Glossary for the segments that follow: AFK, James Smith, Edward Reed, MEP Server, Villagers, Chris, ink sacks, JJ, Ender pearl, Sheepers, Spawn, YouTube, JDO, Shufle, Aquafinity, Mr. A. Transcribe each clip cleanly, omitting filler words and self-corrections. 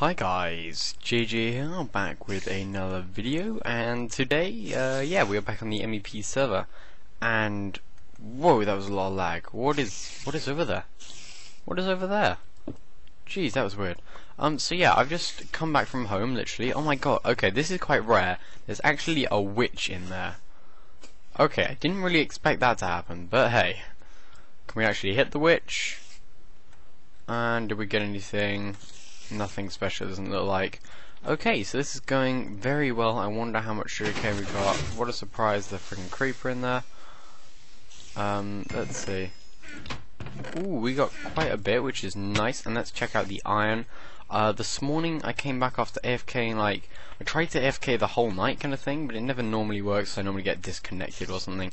Hi guys, JJ here, back with another video, and today, we are back on the MEP server, and whoa, that was a lot of lag. What is over there? What is over there? Jeez, that was weird. So yeah, I've just come back from home, literally. Oh my god, okay, this is quite rare. There's actually a witch in there. Okay, I didn't really expect that to happen, but hey. Can we actually hit the witch? And did we get anything? Nothing special, doesn't look like. Okay, so this is going very well. I wonder how much sugarcane we got. What a surprise, the freaking creeper in there. Let's see. Ooh, we got quite a bit, which is nice. And let's check out the iron. This morning I came back after AFK, like, I tried to AFK the whole night kind of thing, but it never normally works, so I normally get disconnected or something.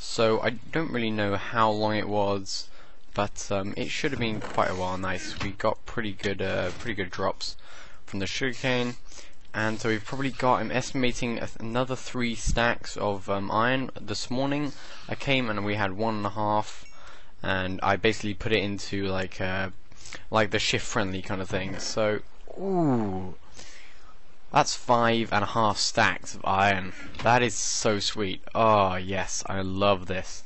So I don't really know how long it was. But it should have been quite a while. Nice, we got pretty good drops from the sugarcane, and so we've probably got, I'm estimating, another 3 stacks of iron. This morning I came and we had 1.5, and I basically put it into like the shift friendly kind of thing. So ooh, that's 5.5 stacks of iron. That is so sweet. Oh yes, I love this.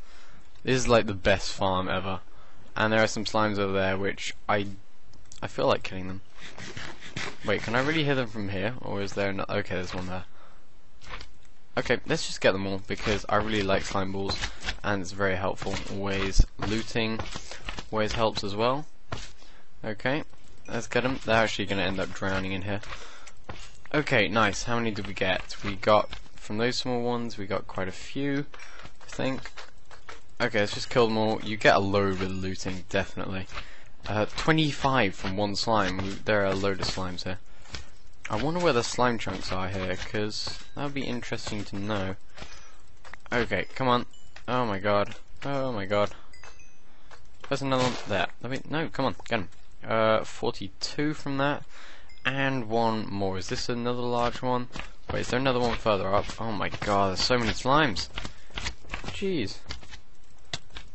This is like the best farm ever. And there are some slimes over there, which I feel like killing them. Wait, can I really hear them from here, or is there not? Okay, there's one there. Okay, let's just get them all, because I really like slime balls, and it's very helpful. Always looting, always helps as well. Okay, let's get them. They're actually going to end up drowning in here. Okay, nice. How many did we get? We got, from those small ones, we got quite a few, I think. Okay, let's just kill them all. You get a load with looting, definitely. 25 from one slime. There are a load of slimes here. I wonder where the slime chunks are here, because that would be interesting to know. Okay, come on. Oh my god. Oh my god. There's another one there. Let me, no, come on, get him. 42 from that. And one more. Is this another large one? Wait, is there another one further up? Oh my god, there's so many slimes. Jeez.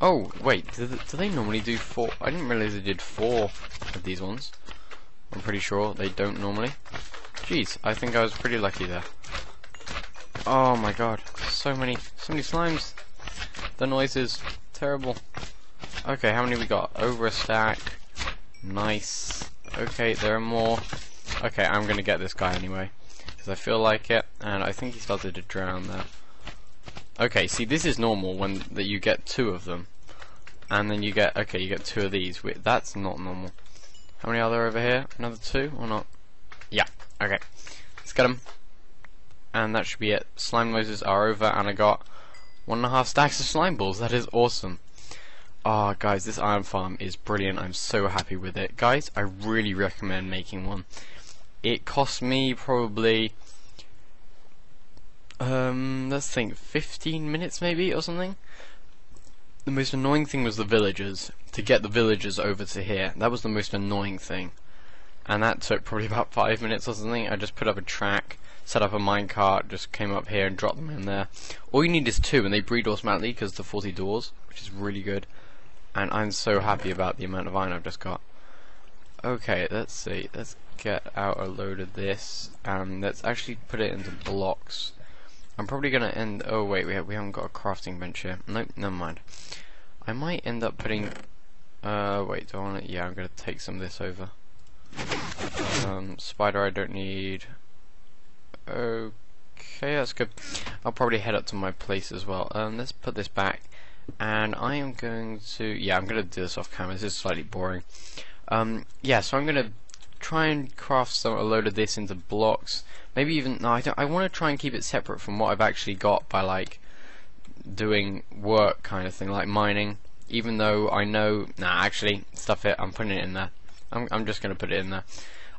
Oh, wait, do they normally do 4? I didn't realize they did 4 of these ones. I'm pretty sure they don't normally. Jeez, I think I was pretty lucky there. Oh my god, so many slimes. The noise is terrible. Okay, how many we got? Over a stack. Nice. Okay, there are more. Okay, I'm gonna get this guy anyway, because I feel like it, and I think he started to drown there. Okay, see, this is normal when that you get 2 of them, and then you get, okay, you get 2 of these. Wait, that's not normal. How many are there over here? Another 2 or not? Yeah. Okay, let's get them, and that should be it. Slime noises are over, and I got 1.5 stacks of slime balls. That is awesome. Ah, oh, guys, this iron farm is brilliant. I'm so happy with it, guys. I really recommend making one. It cost me probably, let's think, 15 minutes maybe or something. The most annoying thing was the villagers, to get the villagers over to here. That was the most annoying thing, and that took probably about 5 minutes or something. I just put up a track, set up a minecart, just came up here and dropped them in there. All you need is 2, and they breed automatically because the 40 doors, which is really good, and I'm so happy about the amount of iron I've just got. Okay, let's see, let's get out a load of this, and let's actually put it into blocks. I'm probably gonna end. Oh wait, we haven't got a crafting bench here. Nope, never mind. I might end up putting. Wait, do I want to? Yeah, I'm gonna take some of this over. Spider, I don't need. Okay, that's good. I'll probably head up to my place as well. Let's put this back, and I am going to. Yeah, I'm gonna do this off camera. This is slightly boring. Yeah, so I'm gonna try and craft a load of this into blocks. Maybe even, no, I want to try and keep it separate from what I've actually got by, like, doing work kind of thing, like mining. Even though I know, nah, actually, stuff it. I'm putting it in there. I'm just gonna put it in there.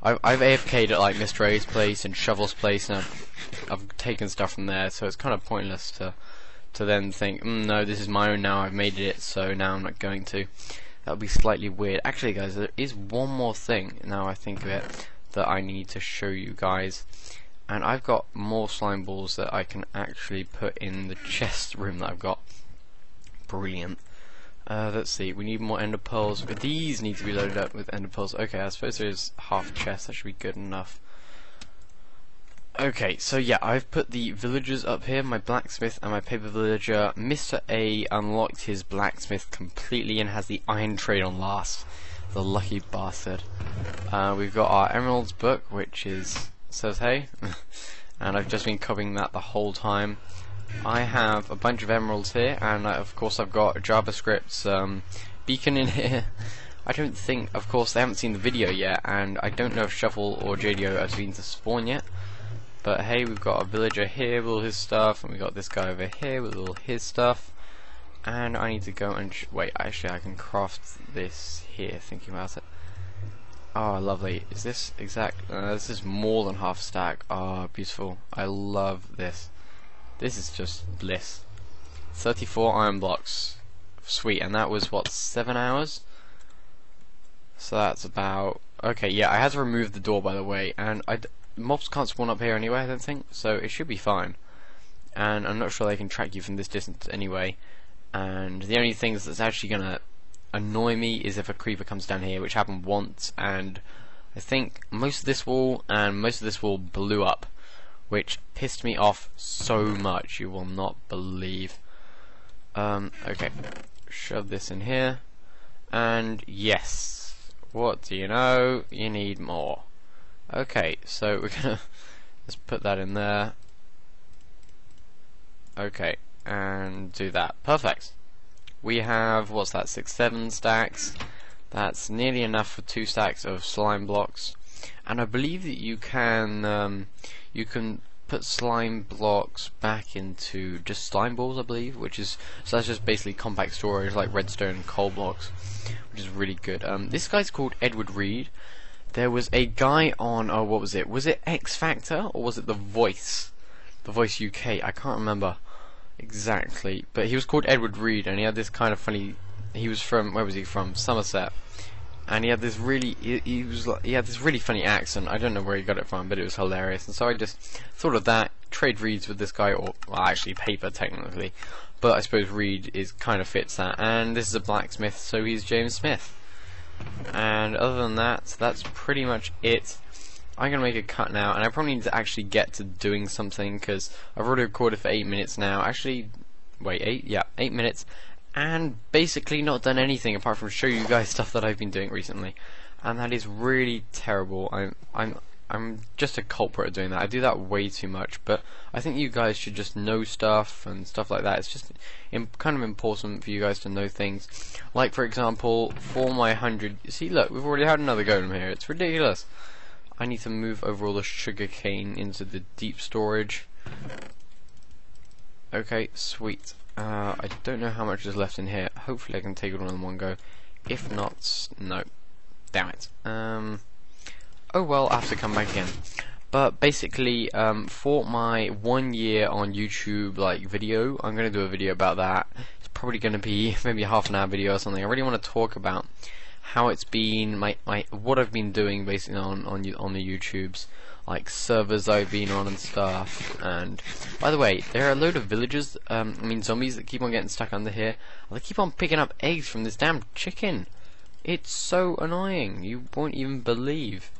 I've AFK'd at like Mr. A's place and Shovel's place, and I've taken stuff from there. So it's kind of pointless to then think, no, this is my own now. I've made it, so now I'm not going to. That would be slightly weird. Actually, guys, there is one more thing, now I think of it, that I need to show you guys. And I've got more slime balls that I can actually put in the chest room that I've got. Brilliant. Let's see, we need more ender pearls. These need to be loaded up with ender pearls. Okay, I suppose there's half a chest, that should be good enough. Okay, so yeah, I've put the villagers up here, my blacksmith and my paper villager. Mr. A unlocked his blacksmith completely and has the iron trade on last. The lucky bastard. We've got our emeralds book, which is says hey, and I've just been copying that the whole time. I have a bunch of emeralds here, and of course I've got JavaScript's beacon in here. I don't think, of course, they haven't seen the video yet, and I don't know if Shuffle or JDO has been to spawn yet. But hey, we've got a villager here with all his stuff, and we got this guy over here with all his stuff. And I need to go and wait. Actually, I can craft this here. Thinking about it. Oh, lovely. Is this exact? This is more than half stack. Oh, beautiful. I love this. This is just bliss. 34 iron blocks. Sweet. And that was what, 7 hours? So that's about. Okay, yeah. I had to remove the door, by the way, and mobs can't spawn up here anyway, I don't think, so it should be fine. And I'm not sure they can track you from this distance anyway. And the only thing that's actually going to annoy me is if a creeper comes down here, which happened once, and I think most of this wall and most of this wall blew up, which pissed me off so much, you will not believe. Okay, shove this in here, and yes, what do you know, you need more. Okay, so we're gonna just put that in there. Okay, and do that. Perfect. We have, what's that, 6, 7 stacks. That's nearly enough for 2 stacks of slime blocks. And I believe that you can put slime blocks back into just slime balls, I believe, which is, so that's just basically compact storage like redstone and coal blocks, which is really good. This guy's called Edward Reed. There was a guy on, oh, what was it? Was it X Factor or was it The Voice? The Voice UK, I can't remember exactly. But he was called Edward Reed, and he had this kind of funny. He was from, where was he from? Somerset, and he had this really, he had this really funny accent. I don't know where he got it from, but it was hilarious. And so I just thought of that. Trade reads with this guy, or well, actually paper technically, but I suppose Reed is kind of fits that. And this is a blacksmith, so he's James Smith. And other than that, that's pretty much it. I'm going to make a cut now, and I probably need to actually get to doing something, because I've already recorded for 8 minutes now. Actually, wait, 8? Yeah, 8 minutes, and basically not done anything apart from show you guys stuff that I've been doing recently. And that is really terrible. I'm just a culprit at doing that. I do that way too much, but I think you guys should just know stuff and stuff like that. It's just kind of important for you guys to know things. Like, for example, for my 100... See, look, we've already had another golem here. It's ridiculous. I need to move over all the sugarcane into the deep storage. Okay, sweet. I don't know how much is left in here. Hopefully I can take it all in one go. If not, no. Damn it. Oh well, I have to come back again. But basically, for my 1 year on YouTube like video, I'm going to do a video about that. It's probably going to be maybe a half an hour video or something. I really want to talk about how it's been, what I've been doing basically on the YouTubes, like servers I've been on and stuff. And by the way, there are a load of villagers, zombies that keep on getting stuck under here. They keep on picking up eggs from this damn chicken. It's so annoying. You won't even believe.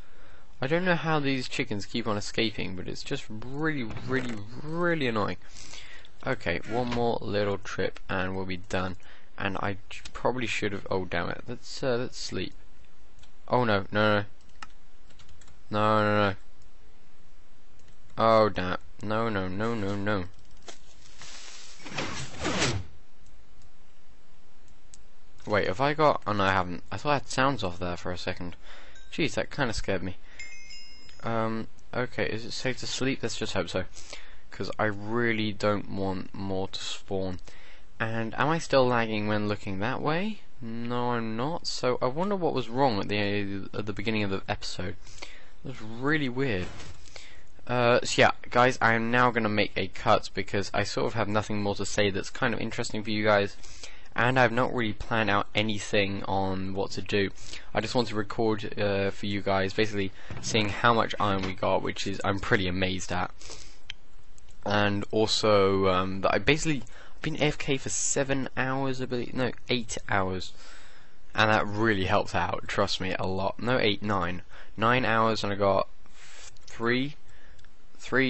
I don't know how these chickens keep on escaping, but it's just really, really, really annoying. Okay, one more little trip and we'll be done. And I probably should have. Oh damn it! Let's sleep. Oh no, no, no, no, no, no. Oh damn it! No, no, no, no, no. Wait, have I got? Oh no, I haven't. I thought I had sounds off there for a second. Jeez, that kind of scared me. Okay, is it safe to sleep? Let's just hope so, because I really don't want more to spawn. And am I still lagging when looking that way? No, I'm not. So I wonder what was wrong at the beginning of the episode. It was really weird. So yeah, guys, I am now going to make a cut, because I sort of have nothing more to say that's kind of interesting for you guys. And I've not really planned out anything on what to do. I just want to record for you guys, basically seeing how much iron we got, which is I'm pretty amazed at. And also, that I basically I've been AFK for 7 hours, I believe. No, 8 hours. And that really helped out, trust me, a lot. No, 8, 9. 9 hours and I got three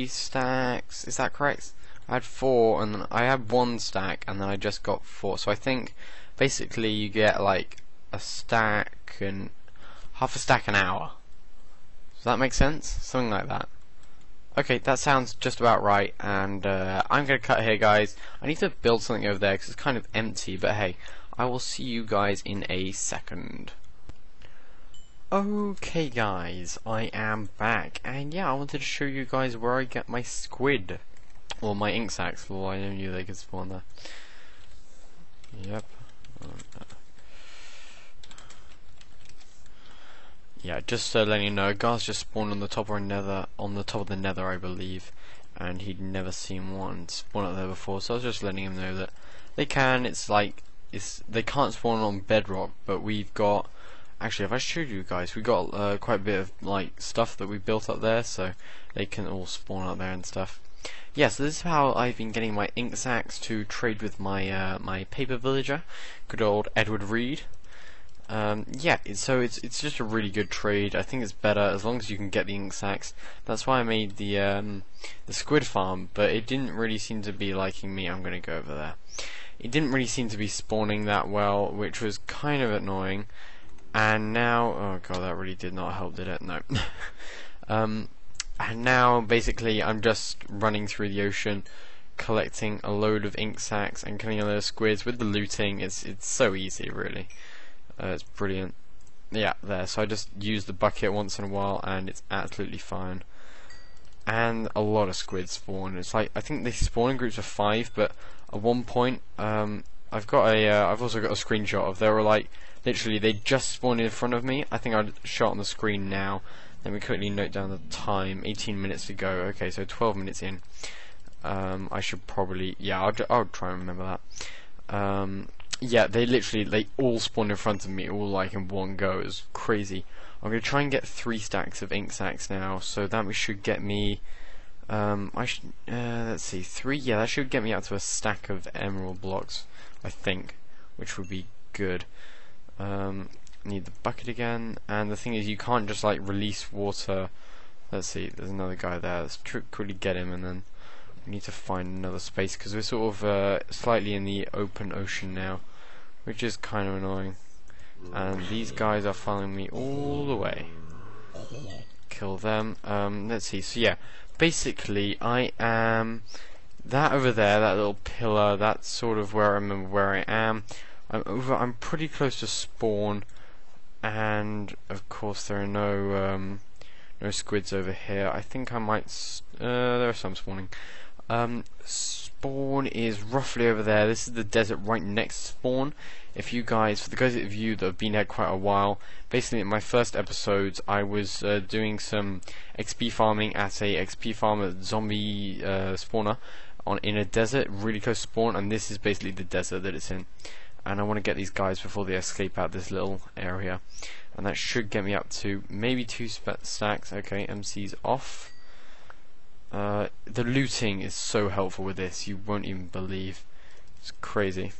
stacks, is that correct? I had 4 and then I had 1 stack and then I just got 4. So I think basically you get like a stack and half a stack an hour. Does that make sense? Something like that. Okay, that sounds just about right, and I'm going to cut here, guys. I need to build something over there because it's kind of empty, but hey, I will see you guys in a second. Okay guys, I am back, and yeah, I wanted to show you guys where I get my squid, or my ink sacs. Well, I knew they could spawn there. Yep. Yeah, just letting you know, Gar's just spawned on the top of Nether, I believe, and he'd never seen one spawn up there before. So I was just letting him know that they can. It's like they can't spawn on bedrock, but we've got. Actually, if I showed you guys, we got quite a bit of like stuff that we built up there, so they can all spawn up there and stuff. Yeah, so this is how I've been getting my ink sacks to trade with my my paper villager, good old Edward Reed. Yeah, so it's just a really good trade. I think it's better as long as you can get the ink sacks. That's why I made the squid farm, but it didn't really seem to be liking me. I'm gonna go over there. It didn't really seem to be spawning that well, which was kind of annoying. And now, oh god, that really did not help, did it? No. And now, basically, I'm just running through the ocean, collecting a load of ink sacks and killing a load of squids with the looting. It's so easy, really. It's brilliant. Yeah, there. So I just use the bucket once in a while, and it's absolutely fine. And a lot of squids spawn. It's like I think they spawn in groups of 5, but at one point, I've got a. I've also got a screenshot of there were like. Literally, they just spawned in front of me. I think I'd shot on the screen now. Let me quickly note down the time. 18 minutes to go. Okay, so 12 minutes in. I should probably... Yeah, I'll try and remember that. Yeah, they all spawned in front of me, all like in one go. It was crazy. I'm going to try and get 3 stacks of ink sacks now, so that should get me... let's see, 3? Yeah, that should get me up to a stack of emerald blocks, I think, which would be good. Need the bucket again, and the thing is you can't just like release water. Let's see, there's another guy there. Let's quickly get him, and then we need to find another space because we're sort of slightly in the open ocean now, which is kind of annoying. And these guys are following me all the way. Kill them. Let's see, so yeah, basically I am that over there, that little pillar, that's sort of where I remember where I am. I'm pretty close to spawn, and of course there are no squids over here. I think I might. There are some spawning. Spawn is roughly over there. This is the desert right next to spawn. If you guys, for the guys of you that have been here quite a while, basically in my first episodes I was doing some XP farming at a XP farmer zombie spawner in a desert really close to spawn, and this is basically the desert that it's in. And I want to get these guys before they escape out this little area, and that should get me up to maybe 2 stacks. Okay, MC's off. The looting is so helpful with this, you won't even believe. It's crazy.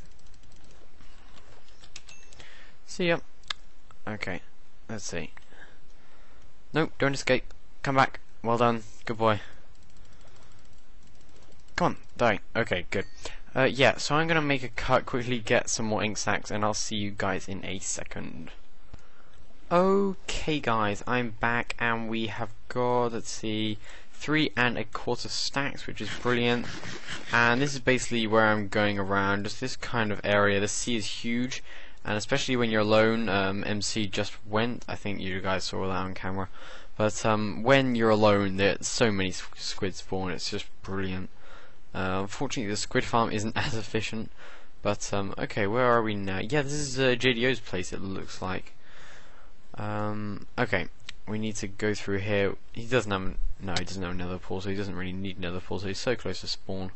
See ya. Okay, let's see. Nope, don't escape. Come back. Well done. Good boy. Come on, die. Okay, good. Yeah, so I'm going to make a cut, quickly get some more ink sacks, and I'll see you guys in a second. Okay guys, I'm back, and we have got, let's see, 3¼ stacks, which is brilliant. And this is basically where I'm going around, just this kind of area. The sea is huge, and especially when you're alone. MC just went, I think you guys saw that on camera. But when you're alone, there's so many squid spawn, it's just brilliant. Unfortunately, the squid farm isn't as efficient, but okay, where are we now? Yeah, this is JDO's place, it looks like. Okay, we need to go through here. He doesn't have he doesn't have another portal, so he doesn't really need another portal, so he's so close to spawn.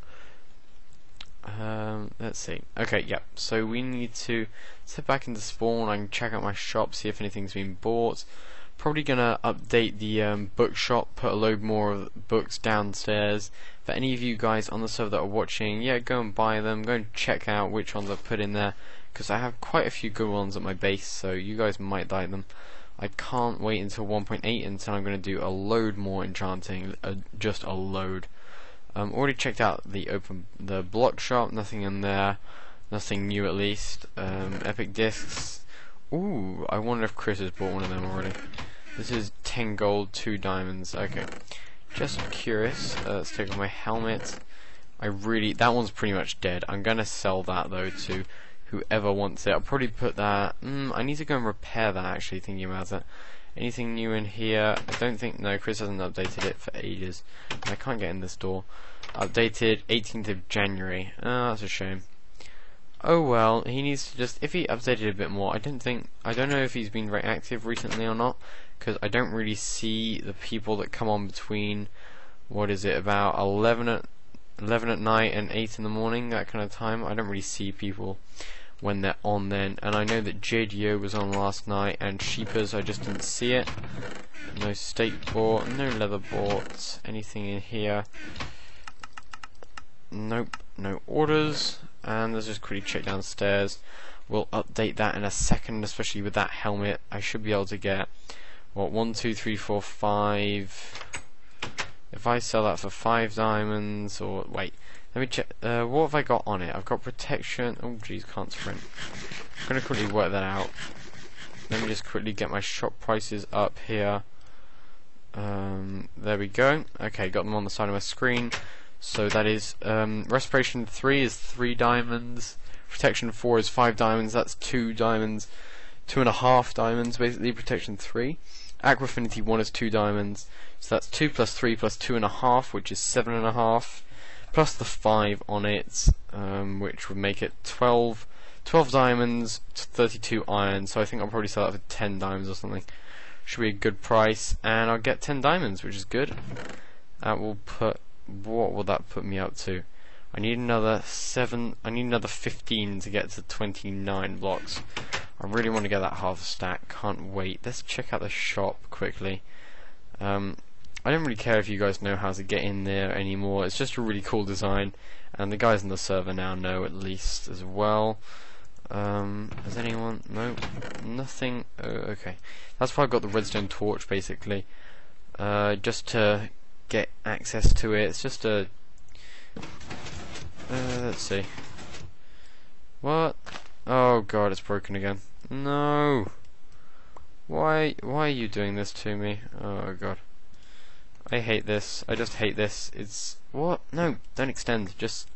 Let's see. Okay, yeah, so we need to step back into spawn. I can check out my shop, see if anything's been bought. Probably gonna update the bookshop, put a load more of books downstairs. For any of you guys on the server that are watching, yeah, go and buy them, go and check out which ones I put in there, because I have quite a few good ones at my base, so you guys might like them. I can't wait until 1.8 until I'm gonna do a load more enchanting, just a load. Already checked out the block shop, nothing in there, nothing new at least. Epic discs. Ooh, I wonder if Chris has bought one of them already. This is 10 gold, 2 diamonds. Okay, just curious. Let's take off my helmet. That one's pretty much dead. I'm gonna sell that though to whoever wants it. I'll probably put that. I need to go and repair that. Actually, thinking about it. Anything new in here? I don't think. No, Chris hasn't updated it for ages. I can't get in this door. Updated 18th of January. That's a shame. Oh well, he needs to just, if he updated a bit more, I don't know if he's been very active recently or not, because I don't really see the people that come on between, about 11 at night and 8 in the morning, that kind of time. I don't really see people when they're on then, and I know that JDO was on last night, and Sheepers, I just didn't see it. No steak bought, no leather bought, anything in here. Nope, no orders. And let's just quickly check downstairs. We'll update that in a second, especially with that helmet. I should be able to get, what, 1, 2, 3, 4, 5. If I sell that for 5 diamonds, or wait, let me check. What have I got on it? I've got protection. Oh, jeez, can't sprint. I'm gonna quickly work that out. Let me just quickly get my shop prices up here. There we go. Okay, got them on the side of my screen. So that is, respiration 3 is 3 diamonds, protection 4 is 5 diamonds, that's 2 diamonds, 2.5 diamonds, basically, protection 3. Aquafinity 1 is 2 diamonds, so that's 2 plus 3 plus 2.5, which is 7.5, plus the 5 on it, which would make it 12, 12 diamonds, 32 iron, so I think I'll probably sell that for 10 diamonds or something. Should be a good price, and I'll get 10 diamonds, which is good. That will put, what will that put me up to? I need another 7, I need another 15 to get to 29 blocks. I really want to get that half a stack, can't wait. Let's check out the shop quickly. I don't really care if you guys know how to get in there anymore, it's just a really cool design, and the guys on the server now know at least as well. Has anyone? No, nothing. Oh, okay, that's why I've got the redstone torch basically, just to get access to it. It's just a let's see. What? Oh god, it's broken again. No. Why are you doing this to me? Oh god. I hate this. I just hate this. It's what? No, don't extend. Just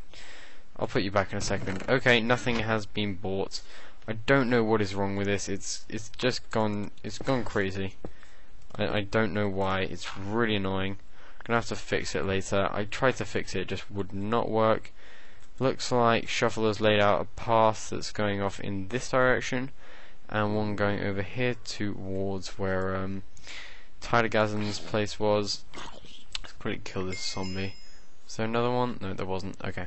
I'll put you back in a second. Okay, nothing has been bought. I don't know what is wrong with this. It's just gone, it's gone crazy. I don't know why. It's really annoying. Gonna have to fix it later. I tried to fix it, it just would not work. Looks like Shuffle has laid out a path that's going off in this direction, and one going over here towards where Tidergasm's place was. Let's quickly kill this zombie. Is there another one? No, there wasn't. Okay.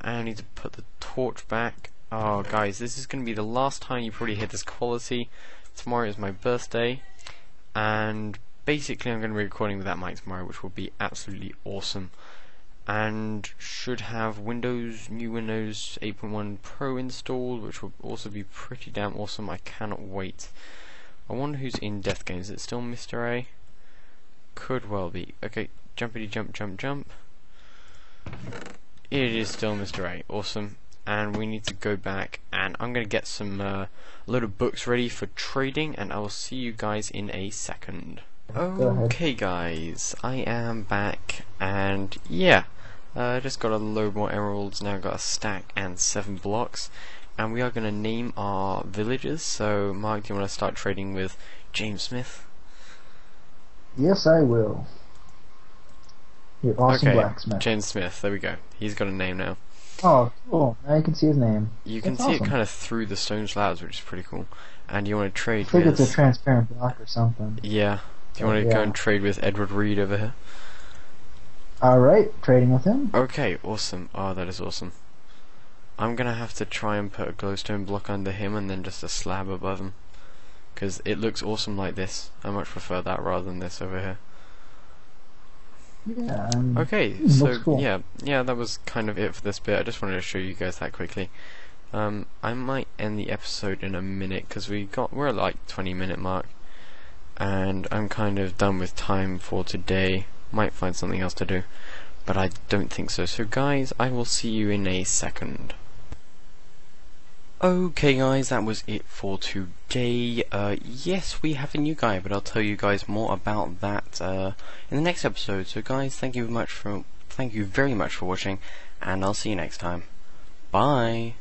I need to put the torch back. Oh, guys, this is gonna be the last time you probably hear this quality. Tomorrow is my birthday, and basically I'm going to be recording with that mic tomorrow, which will be absolutely awesome, and should have new Windows 8.1 Pro installed, which will also be pretty damn awesome. I cannot wait. I wonder who's in Death Games. Is it still Mr. A? Could well be. Okay, jumpity jump jump jump. It is still Mr. A. Awesome. And we need to go back, and I'm going to get some load of books ready for trading, and I will see you guys in a second. Okay guys, I am back, and yeah, I just got a load more emeralds, now got a stack and 7 blocks, and we are going to name our villagers. So Mark, do you want to start trading with James Smith? Yes, I will. You're awesome, okay, blacksmith. James Smith, there we go, he's got a name now. Oh, cool, now you can see his name. You can see it kind of through the stone slabs, which is pretty cool. And you want to trade with... I think it's a transparent block or something. Yeah. Do you want to go and trade with Edward Reed over here? Alright, trading with him. Okay, awesome. Oh, that is awesome. I'm going to have to try and put a glowstone block under him and then just a slab above him. because it looks awesome like this. I much prefer that rather than this over here. Yeah, okay, so cool. yeah, that was kind of it for this bit. I just wanted to show you guys that quickly. I might end the episode in a minute because we're at like 20-minute mark, and I'm kind of done with time for today. Might find something else to do, but I don't think so. So guys, I will see you in a second. Okay guys, that was it for today. Yes, we have a new guy, but I'll tell you guys more about that in the next episode. So guys, thank you very much for watching, and I'll see you next time. Bye.